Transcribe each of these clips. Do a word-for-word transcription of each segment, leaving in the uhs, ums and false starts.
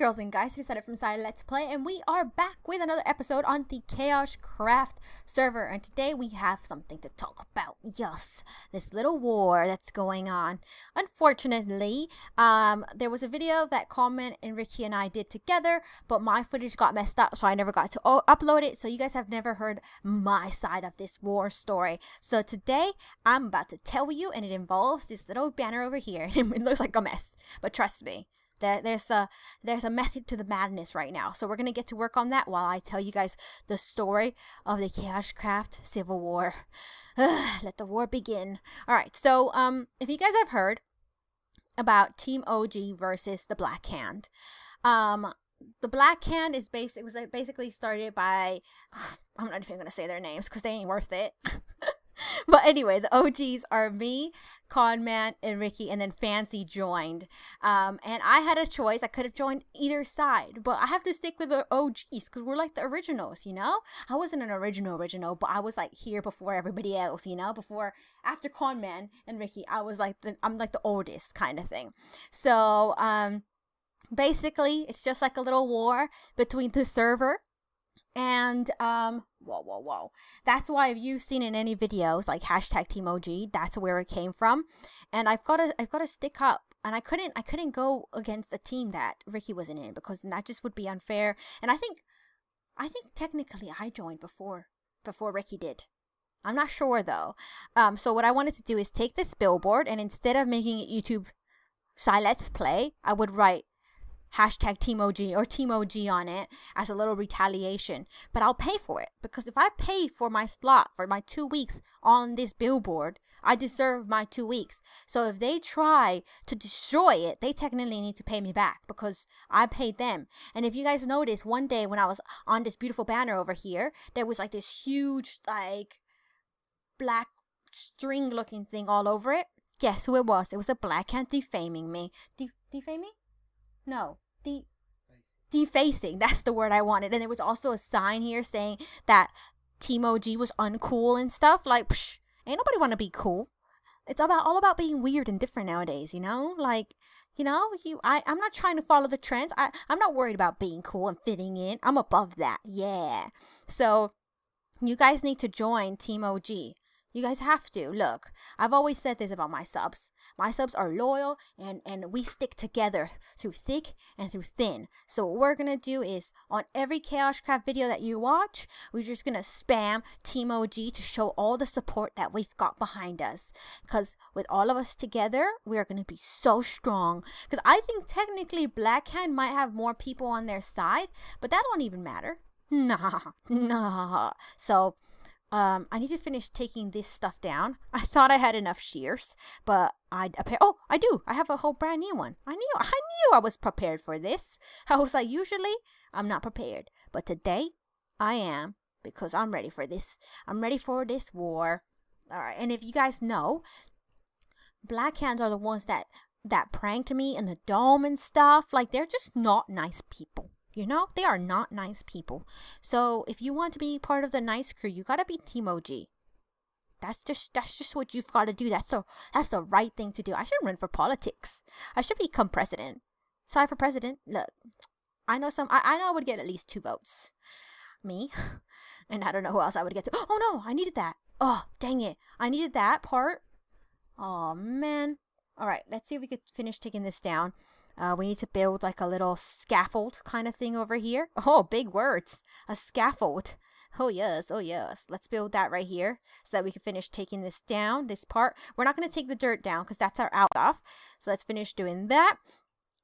girls and guys, it's Zai from ZaiLetsPlay, and we are back with another episode on the Chaos Craft server, and today we have something to talk about. Yes, this little war that's going on. Unfortunately, um, there was a video that Coleman and Ricky and I did together, but my footage got messed up, so I never got to upload it, so you guys have never heard my side of this war story. So today, I'm about to tell you, and it involves this little banner over here. It looks like a mess, but trust me. There's a, there's a method to the madness right now. So we're going to get to work on that while I tell you guys the story of the Chaos Craft Civil War. Ugh, let the war begin. All right, so um, if you guys have heard about TeamOG versus The Blackhand. Um, the Blackhand is basic, was basically started by... I'm not even going to say their names because they ain't worth it. But anyway, the O Gs are me, Conman, and Ricky, and then Fancy joined. Um, and I had a choice. I could have joined either side, but I have to stick with the O Gs because we're like the originals, you know? I wasn't an original original, but I was like here before everybody else, you know? Before, after Conman and Ricky, I was like, the, I'm like the oldest kind of thing. So, um, basically, it's just like a little war between the server and, um... whoa, whoa, whoa. That's why if you've seen in any videos like hashtag TeamOG, that's where it came from. And I've got to, I've got to stick up. And I couldn't, I couldn't go against a team that Ricky wasn't in because that just would be unfair. And I think, I think technically I joined before, before Ricky did. I'm not sure though. Um, so what I wanted to do is take this billboard and instead of making it YouTube ZaiLetsPlay, I would write hashtag TeamOG or TeamOG on it as a little retaliation. But I'll pay for it because if I pay for my slot for my two weeks on this billboard, I deserve my two weeks. So if they try to destroy it, they technically need to pay me back because I paid them. And if you guys notice, one day when I was on this beautiful banner over here, there was like this huge like black string looking thing all over it. Guess who it was? It was a Blackhand defaming me. De defaming? No, de defacing. That's the word I wanted. And there was also a sign here saying that TeamOG was uncool and stuff. Like, psh, ain't nobody want to be cool. It's about all about being weird and different nowadays, you know? Like, you know, you, I, I'm not trying to follow the trends. I, I'm not worried about being cool and fitting in. I'm above that. Yeah. So you guys need to join TeamOG. You guys have to. Look, I've always said this about my subs. My subs are loyal and, and we stick together through thick and through thin. So what we're going to do is on every Chaos Craft video that you watch, we're just going to spam TeamOG to show all the support that we've got behind us. Because with all of us together, we are going to be so strong. Because I think technically Blackhand might have more people on their side, but that don't even matter. Nah, nah. So... Um, I need to finish taking this stuff down. I thought I had enough shears, but I apparently, oh, I do. I have a whole brand new one. I knew, I knew I was prepared for this. I was like, usually I'm not prepared, but today I am because I'm ready for this. I'm ready for this war. All right. And if you guys know, Blackhands are the ones that, that pranked me in the dome and stuff. Like they're just not nice people. You know, they are not nice people. So if you want to be part of the nice crew, you gotta be TeamOG. That's just that's just what you've gotta do. That's the that's the right thing to do. I should run for politics. I should become president. Sorry for president. Look, I know some. I, I know I would get at least two votes. Me, and I don't know who else I would get to. Oh no, I needed that. Oh dang it, I needed that part. Oh man. All right, let's see if we could finish taking this down. Uh, we need to build like a little scaffold kind of thing over here. Oh, big words. A scaffold. Oh, yes. Oh, yes. Let's build that right here so that we can finish taking this down, this part. We're not going to take the dirt down because that's our out off. So let's finish doing that.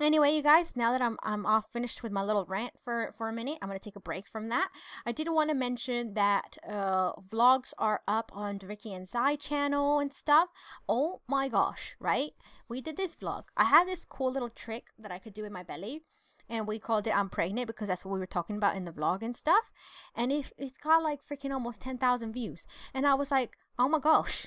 Anyway, you guys, now that I'm, I'm off finished with my little rant for, for a minute, I'm going to take a break from that. I did want to mention that uh, vlogs are up on the Ricky and Zai channel and stuff. Oh my gosh, right? We did this vlog. I had this cool little trick that I could do in my belly. And we called it I'm Pregnant because that's what we were talking about in the vlog and stuff. And it, it's got like freaking almost ten thousand views. And I was like, oh my gosh.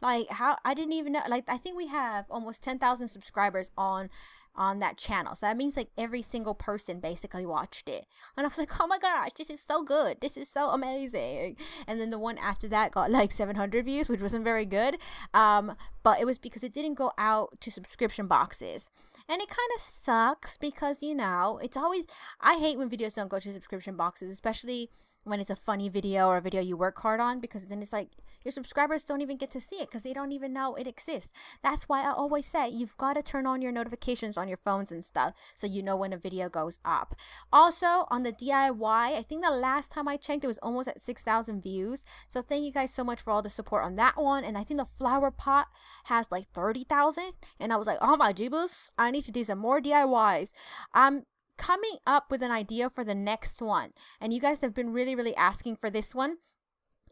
Like, how, I didn't even know, like, I think we have almost ten thousand subscribers on, on that channel. So that means, like, every single person basically watched it. And I was like, oh my gosh, this is so good. This is so amazing. And then the one after that got, like, seven hundred views, which wasn't very good. Um, but it was because it didn't go out to subscription boxes. And it kind of sucks because, you know, it's always, I hate when videos don't go to subscription boxes, especially when it's a funny video or a video you work hard on, because then it's like your subscribers don't even get to see it because they don't even know it exists. That's why I always say you've got to turn on your notifications on your phones and stuff so you know when a video goes up. Also on the D I Y, I think the last time I checked it was almost at six thousand views. So thank you guys so much for all the support on that one. And I think the flower pot has like thirty thousand, and I was like, oh my jeebus, I need to do some more D I Ys. Um, coming up with an idea for the next one, and you guys have been really really asking for this one.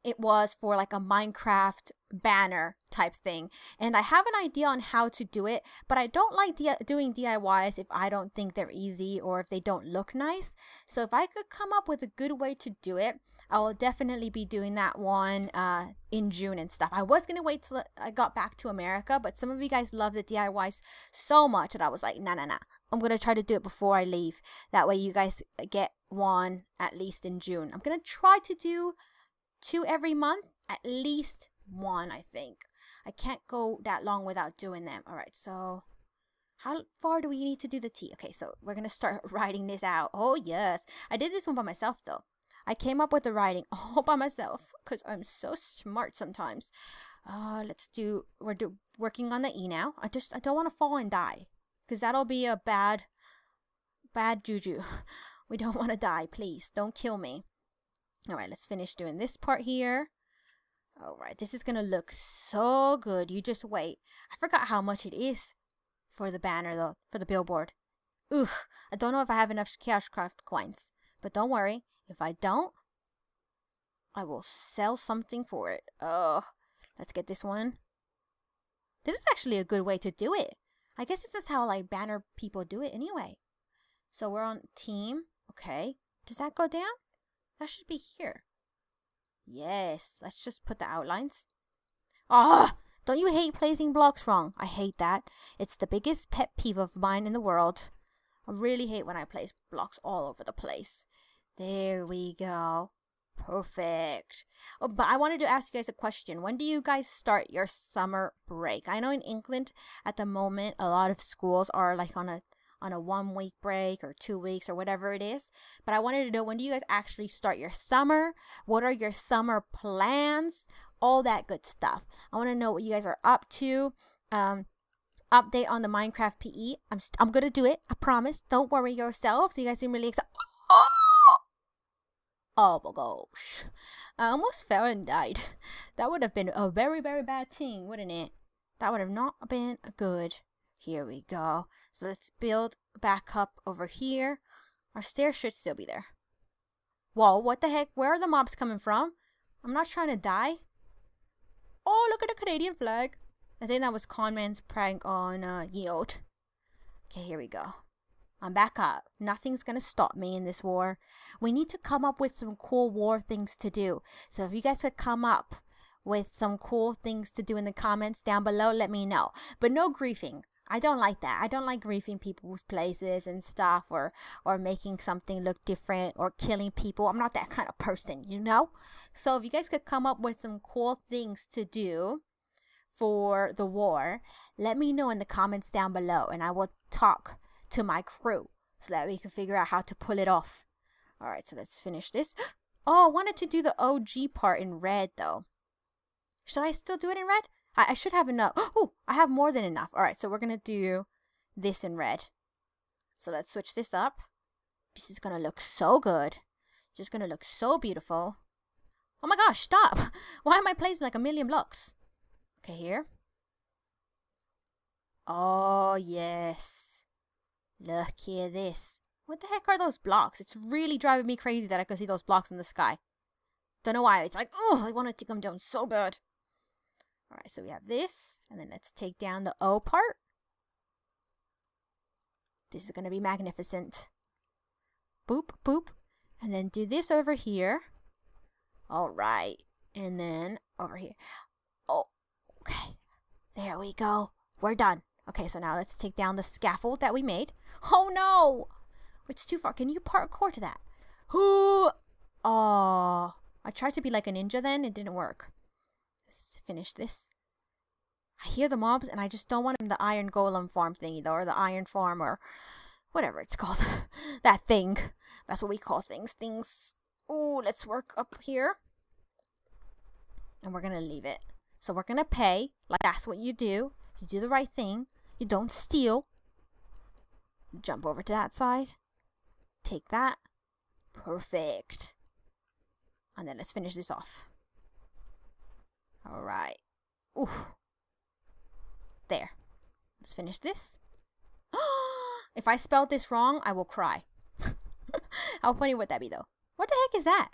It was for like a Minecraft banner type thing, and I have an idea on how to do it, but I don't like doing D I Ys if I don't think they're easy or if they don't look nice. So if I could come up with a good way to do it, I will definitely be doing that one uh, in June and stuff. I was gonna wait till I got back to America, but some of you guys love the D I Ys so much that I was like, nah nah nah, I'm gonna try to do it before I leave. That way you guys get one at least in June. I'm gonna try to do two every month, at least one. I think I can't go that long without doing them. All right, so how far do we need to do the tea? Okay, so we're gonna start writing this out. Oh yes, I did this one by myself though. I came up with the writing all by myself because I'm so smart sometimes. Uh, let's do, we're do, working on the E now. I just, I don't want to fall and die because that'll be a bad, bad juju. We don't want to die, please don't kill me. All right, let's finish doing this part here. All right, this is gonna look so good. You just wait. I forgot how much it is for the banner though, for the billboard. Oof, I don't know if I have enough Chaos Craft coins, but don't worry. If I don't, I will sell something for it. Oh, let's get this one. This is actually a good way to do it. I guess this is how like banner people do it anyway. So we're on team. Okay, does that go down? That should be here. Yes, let's just put the outlines. Ah, oh, don't you hate placing blocks wrong? I hate that. It's the biggest pet peeve of mine in the world. I really hate when I place blocks all over the place. There we go. Perfect. Oh, but I wanted to ask you guys a question. When do you guys start your summer break? I know in England at the moment a lot of schools are like on a on a one week break or two weeks or whatever it is. But I wanted to know, when do you guys actually start your summer? What are your summer plans? All that good stuff. I want to know what you guys are up to. Um, update on the Minecraft P E. I'm, st I'm going to do it. I promise. Don't worry yourselves. You guys seem really excited. Oh! Oh my gosh. I almost fell and died. That would have been a very, very bad thing, wouldn't it? That would have not been good. Here we go. So let's build back up over here. Our stairs should still be there. Whoa, what the heck? Where are the mobs coming from? I'm not trying to die. Oh, look at the Canadian flag. I think that was Conman's prank on uh, Yield. Okay, here we go. I'm back up. Nothing's gonna stop me in this war. We need to come up with some cool war things to do. So if you guys could come up with some cool things to do in the comments down below, let me know. But no griefing. I don't like that. I don't like griefing people's places and stuff, or or making something look different or killing people. I'm not that kind of person, you know? So if you guys could come up with some cool things to do for the war, let me know in the comments down below, and I will talk to my crew so that we can figure out how to pull it off. All right, so let's finish this. Oh, I wanted to do the O G part in red though. Should I still do it in red? I should have enough. Oh, I have more than enough. All right, so we're going to do this in red. So let's switch this up. This is going to look so good. Just going to look so beautiful. Oh my gosh, stop. Why am I placing like a million blocks? Okay, here. Oh, yes. Look at this. What the heck are those blocks? It's really driving me crazy that I can see those blocks in the sky. Don't know why. It's like, oh, I want to take them down so bad. All right, so we have this, and then let's take down the O part. This is going to be magnificent. Boop, boop. And then do this over here. All right. And then over here. Oh, okay. There we go. We're done. Okay, so now let's take down the scaffold that we made. Oh no! It's too far. Can you parkour to that? Who? Oh, I tried to be like a ninja then. It didn't work. Let's finish this. I hear the mobs and I just don't want them the iron golem farm thingy though, or the iron farm or whatever it's called. That thing. That's what we call things. Things. Oh, let's work up here. And we're going to leave it. So we're going to pay. Like that's what you do. You do the right thing. You don't steal. Jump over to that side. Take that. Perfect. And then let's finish this off. Alright. Ooh. There. Let's finish this. If I spelled this wrong, I will cry. How funny would that be though? What the heck is that?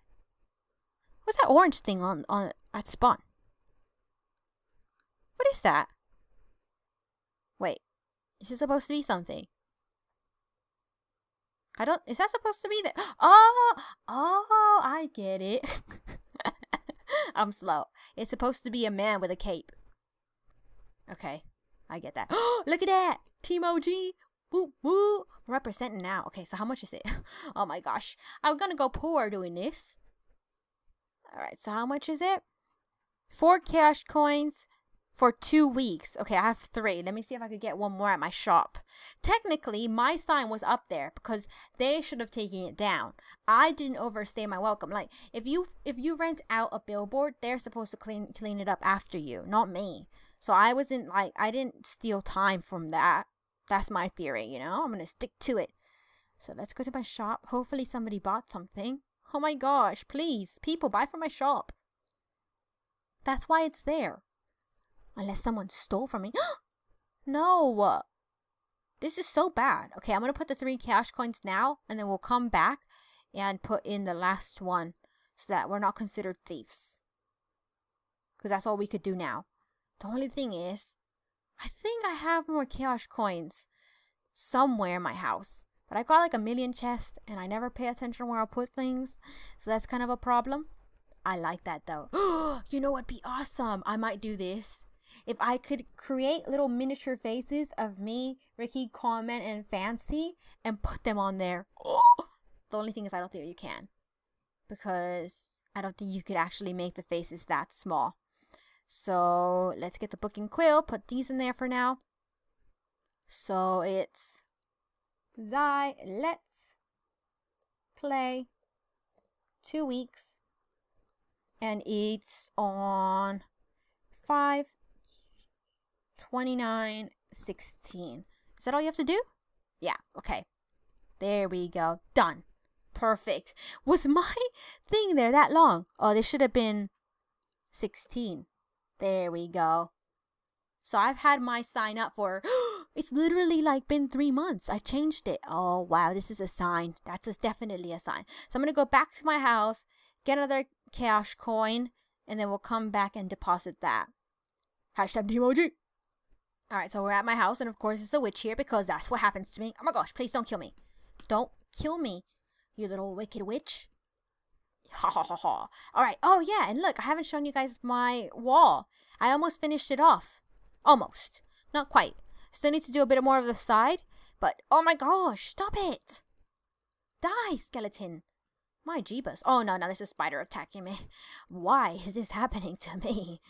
What's that orange thing on, on at spawn? What is that? Wait. Is it supposed to be something? I don't... Is that supposed to be there? Oh! Oh! I get it. I'm slow. It's supposed to be a man with a cape. Okay. I get that. Look at that! TeamOG! Woo! Woo! Representing now. Okay, so how much is it? Oh my gosh. I'm gonna go poor doing this. Alright, so how much is it? Four cash coins for two weeks. Okay, I have three. Let me see if I could get one more at my shop. Technically, my sign was up there because they should have taken it down. I didn't overstay my welcome. Like, if you if you rent out a billboard, they're supposed to clean, clean it up after you, not me. So I wasn't, like, I didn't steal time from that. That's my theory, you know? I'm gonna stick to it. So let's go to my shop. Hopefully somebody bought something. Oh my gosh, please, people, buy from my shop. That's why it's there. Unless someone stole from me. No! This is so bad. Okay, I'm going to put the three cash coins now, and then we'll come back and put in the last one so that we're not considered thieves. Because that's all we could do now. The only thing is, I think I have more cash coins somewhere in my house. But I got like a million chests, and I never pay attention where I put things. So that's kind of a problem. I like that though. You know what'd be awesome? I might do this. If I could create little miniature faces of me, Ricky, Coleman, and Fancy, and put them on there. The only thing is I don't think you can. Because I don't think you could actually make the faces that small. So let's get the book and quill. Put these in there for now. So it's... Zai, let's play two weeks. And it's on five twenty-nine sixteen. Is that all you have to do? Yeah, okay. There we go. Done. Perfect. Was my thing there that long? Oh, this should have been sixteen. There we go. So I've had my sign up for... It's literally like been three months. I changed it. Oh, wow. This is a sign. That's a, definitely a sign. So I'm going to go back to my house, get another... cash coin, and then we'll come back and deposit that. Hashtag TeamOG. Alright, so we're at my house, and of course it's a witch here because that's what happens to me. Oh my gosh, please don't kill me. Don't kill me, you little wicked witch. Ha ha ha ha. Alright, oh yeah, and look, I haven't shown you guys my wall. I almost finished it off. Almost. Not quite. Still need to do a bit more of the side, but oh my gosh, stop it. Die, skeleton. My jeebus. Oh no, now there's a spider attacking me. Why is this happening to me?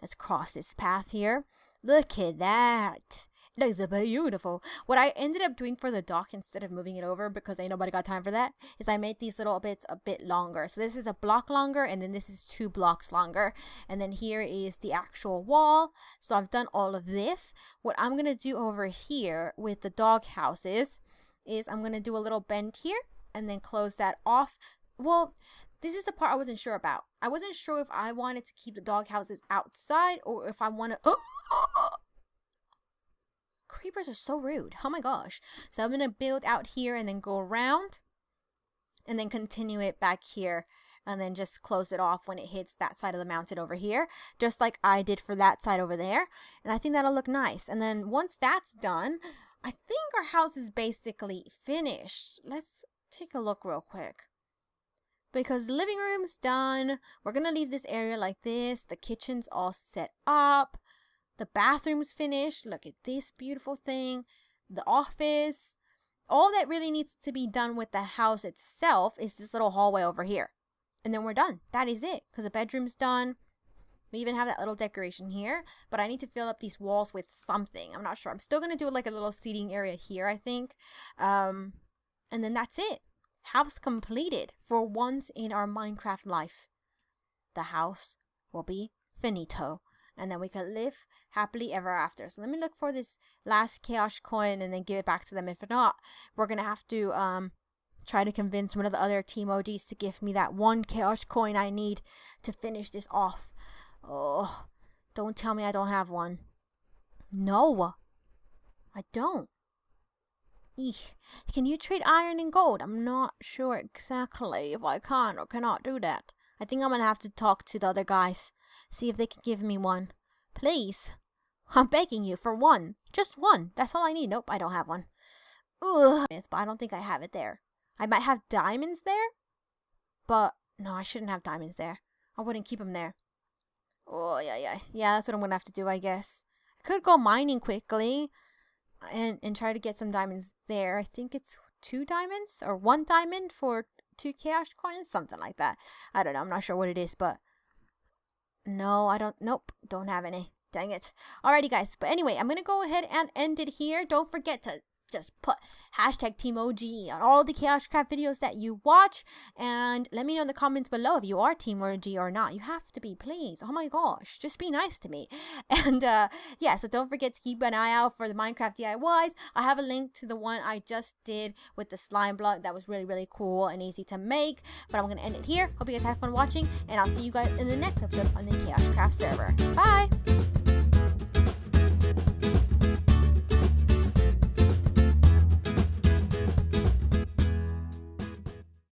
Let's cross this path here. Look at that. It looks beautiful. What I ended up doing for the dock instead of moving it over because ain't nobody got time for that is I made these little bits a bit longer. So this is a block longer and then this is two blocks longer. And then here is the actual wall. So I've done all of this. What I'm going to do over here with the dog houses is I'm going to do a little bend here and then close that off. Well, this is the part I wasn't sure about. I wasn't sure if I wanted to keep the dog houses outside or if I want to... Oh, oh, oh. Creepers are so rude. Oh my gosh. So I'm going to build out here and then go around and then continue it back here and then just close it off when it hits that side of the mountain over here, just like I did for that side over there. And I think that'll look nice. And then once that's done, I think our house is basically finished. Let's take a look real quick. Because the living room's done. We're going to leave this area like this. The kitchen's all set up. The bathroom's finished. Look at this beautiful thing. The office. All that really needs to be done with the house itself is this little hallway over here. And then we're done. That is it. Because the bedroom's done. We even have that little decoration here. But I need to fill up these walls with something. I'm not sure. I'm still going to do like a little seating area here, I think. Um, and then that's it. House completed. For once in our Minecraft life, the house will be finito. And then we can live happily ever after. So let me look for this last Chaos coin and then give it back to them. If not, we're going to have to... Um, try to convince one of the other team O Gs to give me that one Chaos coin I need to finish this off. Oh, don't tell me I don't have one. No, I don't. Eek. Can you trade iron and gold? I'm not sure exactly if I can or cannot do that. I think I'm gonna have to talk to the other guys, see if they can give me one. Please, I'm begging you for one, just one. That's all I need. Nope, I don't have one. Ugh, but I don't think I have it there. I might have diamonds there, but no, I shouldn't have diamonds there. I wouldn't keep them there. Oh, yeah, yeah. Yeah, that's what I'm going to have to do, I guess. I could go mining quickly and, and try to get some diamonds there. I think it's two diamonds or one diamond for two Chaos coins, something like that. I don't know. I'm not sure what it is, but no, I don't. Nope, don't have any. Dang it. Alrighty, guys. But anyway, I'm going to go ahead and end it here. Don't forget to just put hashtag TeamOG on all the Chaos Craft videos that you watch. And let me know in the comments below if you are TeamOG or not. You have to be, please. Oh my gosh. Just be nice to me. And uh, yeah, so don't forget to keep an eye out for the Minecraft D I Ys. I have a link to the one I just did with the slime block. That was really, really cool and easy to make. But I'm going to end it here. Hope you guys had fun watching. And I'll see you guys in the next episode on the Chaos Craft server. Bye.